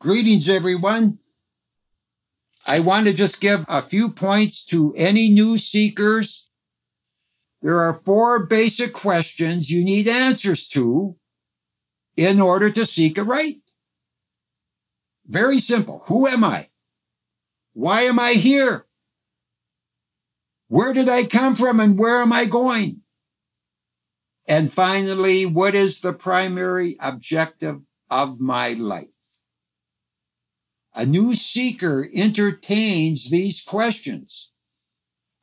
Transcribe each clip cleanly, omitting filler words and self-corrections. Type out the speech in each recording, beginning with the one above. Greetings, everyone. I want to just give a few points to any new seekers. There are four basic questions you need answers to in order to seek aright. Very simple. Who am I? Why am I here? Where did I come from and where am I going? And finally, what is the primary objective of my life? A new seeker entertains these questions.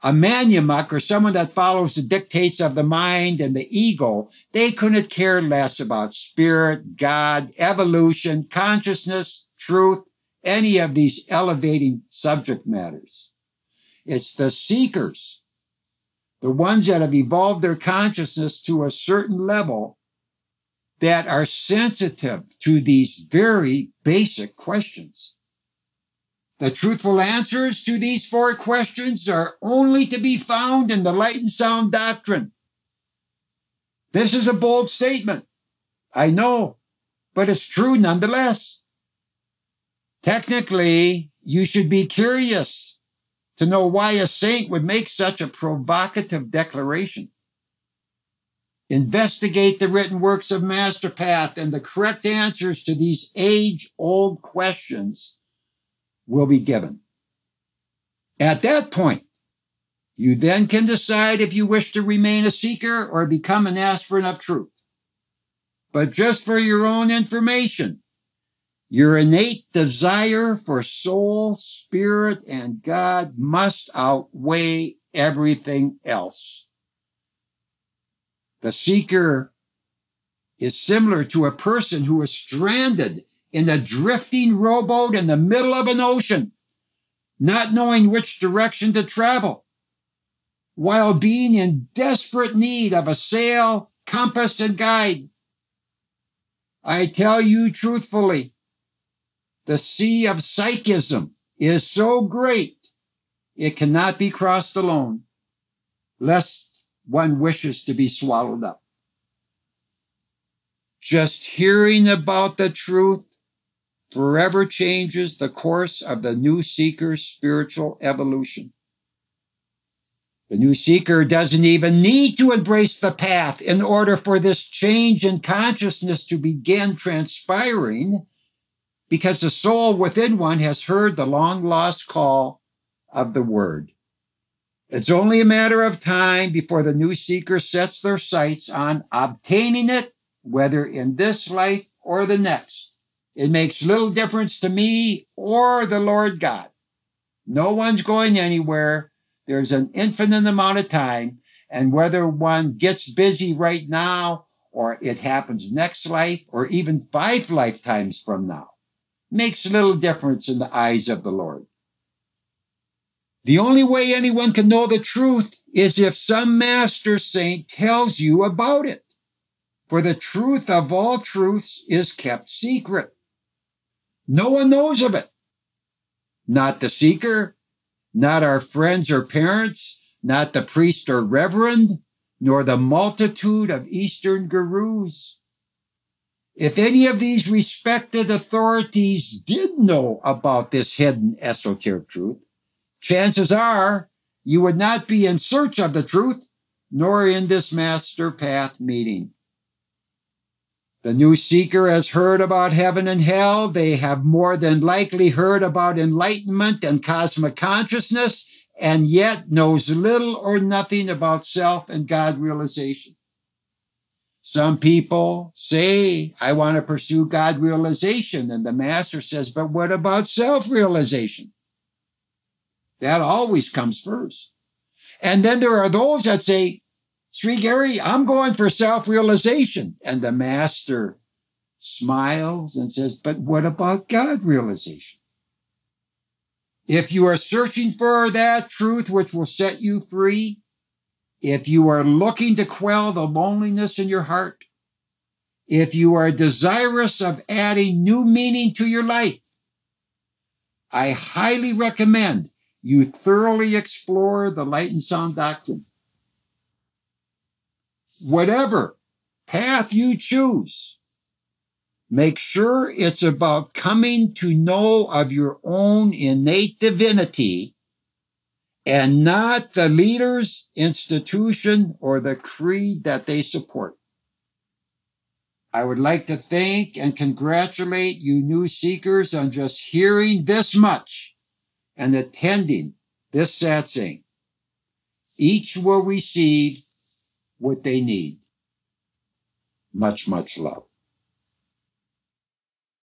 A maniac, or someone that follows the dictates of the mind and the ego, they couldn't care less about spirit, God, evolution, consciousness, truth, any of these elevating subject matters. It's the seekers, the ones that have evolved their consciousness to a certain level, that are sensitive to these very basic questions. The truthful answers to these four questions are only to be found in the Light and Sound Doctrine. This is a bold statement, I know, but it's true nonetheless. Technically, you should be curious to know why a saint would make such a provocative declaration. Investigate the written works of Master Path, and the correct answers to these age-old questions will be given. At that point, you then can decide if you wish to remain a seeker or become an aspirant of truth. But just for your own information, your innate desire for soul, spirit, and God must outweigh everything else. The seeker is similar to a person who is stranded in a drifting rowboat in the middle of an ocean, not knowing which direction to travel, while being in desperate need of a sail, compass, and guide. I tell you truthfully, the sea of psychism is so great, it cannot be crossed alone, lest one wishes to be swallowed up. Just hearing about the truth forever changes the course of the new seeker's spiritual evolution. The new seeker doesn't even need to embrace the path in order for this change in consciousness to begin transpiring, because the soul within one has heard the long-lost call of the Word. It's only a matter of time before the new seeker sets their sights on obtaining it, whether in this life or the next. It makes little difference to me or the Lord God. No one's going anywhere. There's an infinite amount of time. And whether one gets busy right now or it happens next life or even 5 lifetimes from now, makes little difference in the eyes of the Lord. The only way anyone can know the truth is if some master saint tells you about it. For the truth of all truths is kept secret. No one knows of it. Not the seeker, not our friends or parents, not the priest or reverend, nor the multitude of Eastern gurus. If any of these respected authorities did know about this hidden esoteric truth, chances are you would not be in search of the truth, nor in this Master Path meeting. The new seeker has heard about heaven and hell. They have more than likely heard about enlightenment and cosmic consciousness, and yet knows little or nothing about self and God realization. Some people say, I want to pursue God realization. And the master says, but what about self-realization? That always comes first. And then there are those that say, Sri Gary, I'm going for self-realization. And the master smiles and says, but what about God realization? If you are searching for that truth which will set you free, if you are looking to quell the loneliness in your heart, if you are desirous of adding new meaning to your life, I highly recommend you thoroughly explore the Light and Sound Doctrine. Whatever path you choose, Make sure it's about coming to know of your own innate divinity and not the leader's institution or the creed that they support. I would like to thank and congratulate you new seekers on just hearing this much and attending this satsang. Each will receive what they need. Much, much love.